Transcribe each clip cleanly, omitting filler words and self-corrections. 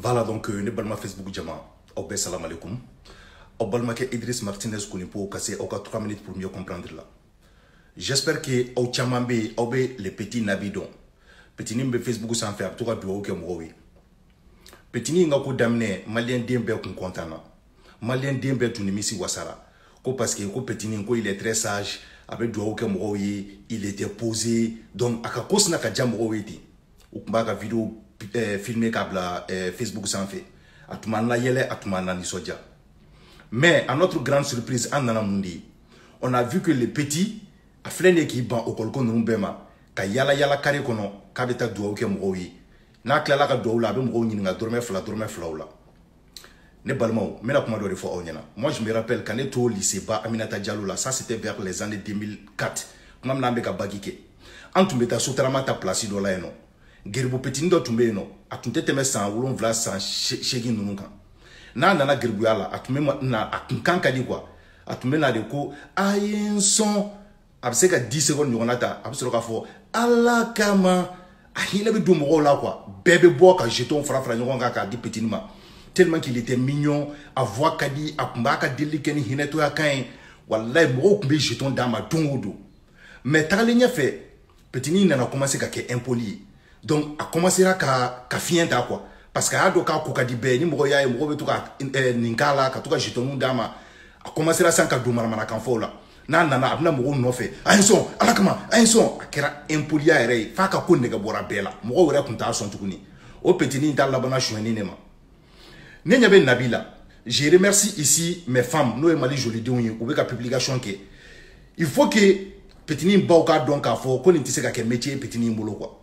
Voilà donc ne balma Facebook jama obbe salam alaikum obbalma ke Idriss Martinez Konopo kasé oka 3 minutes pour mieux comprendre là. J'espère que au chamambe obbe les petits nabidon. Petit nimbe Facebook sans faire tout bureau ke mrowi. Petit ninga ko damné malien dembe ko kontana. Malien dembe tunimisi wasara. Ko parce que ko petit ningo il est très sage avec duo ke mrowi, il était posé donc akakosna ka jam mrowi ti. Ukmba vidéo filmé kabla Facebook sans fait atmana yele atmana ni soja. Mais à notre grande surprise en nanamundi on a vu que les petits a freiné qui ban au kolkon rumbema ka yala yala kare kono ka beta duo ke mrowi na klala ka duo la be mrowi ni nga dorme flaula ne balmo mena kuma do refo onyana. Moi je me rappelle quand j'étais au lycée ba Aminata Diallo là, ça c'était vers les années 2004 mam na be ka bagike antumeta sotrama ta place do la eno Gerbo petit do tumbe no atunte teme sans wolon vla sans chegi nununga na na gerbo yala atume na akunkanka di kwa atume na de ko ayen son abseka 10 secondes yonata abseka fo ala kama ahina be dumro la kwa bébé boka jeton frafra nyonga ka di petit ma tellement qu'il était mignon à voix kadi akumbaka delikeni hineto yakan wallahi mo ko be jeton dama dongodo mais talinya fait petit ni na commencé ka ke impoli. Donc, a commencé à faire un quoi. Parce que a des gens qui ont dit a commencé à faire je remercie ici mes femmes. Nous sommes les publication. Il faut que Petini Bauka donc à fort qu'on ait un métier Petini Molo.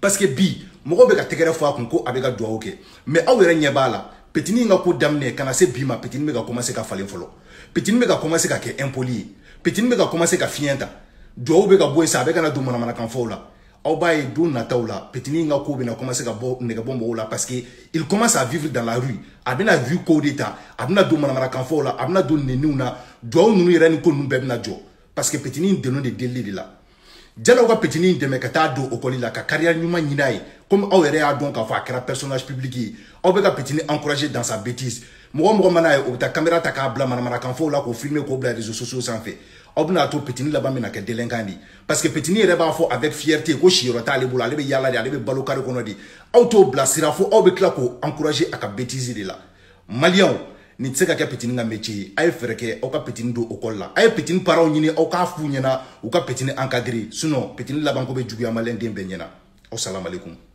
Parce que bi moko be ka tegere fo akunko abega doa oke mais awere nyebala petini nga ko damné kana se bi ma petini me ka commencer ka falen folo petini me ka commencer ka ke impoli petini me ka commencer ka fienta doa be ka boy sa be kana dumona mana kan fola aw baye donna tawla petini nga ko be na commencer ka bo ne ka bombo la parce que il commence à vivre dans la rue abena vu ko d'état abena dumona mana kan fola abena donne niuna doa nunu irani ko numbe na jo parce que petini denon de délire là. Dialogue Petini de Mekatado au Colli la carrière Numa Ninaï, comme Aurea donc à faire un personnage public, Obega Petini encouragé dans sa bêtise. Mouam Romanaï ou ta caméra taka blamana manakanfo la pour filmer au blé réseaux sociaux sans fait. Obnato Petini la bamina que délinquani. Parce que Petini rebafo avec fierté, Goshirota, les boula, les yala, les balocaro conodi. Auto blasirafo, Obeclaco, encouragé à ta bêtise de là. Malion. Ni tseka ka petini nga métier ay fereke o ka petini do okolla ay petini paro nyine o ka funyena o ka petini encadrer sinon petini labanko be jugu ya malende mbenyena. Assalamu alaikum.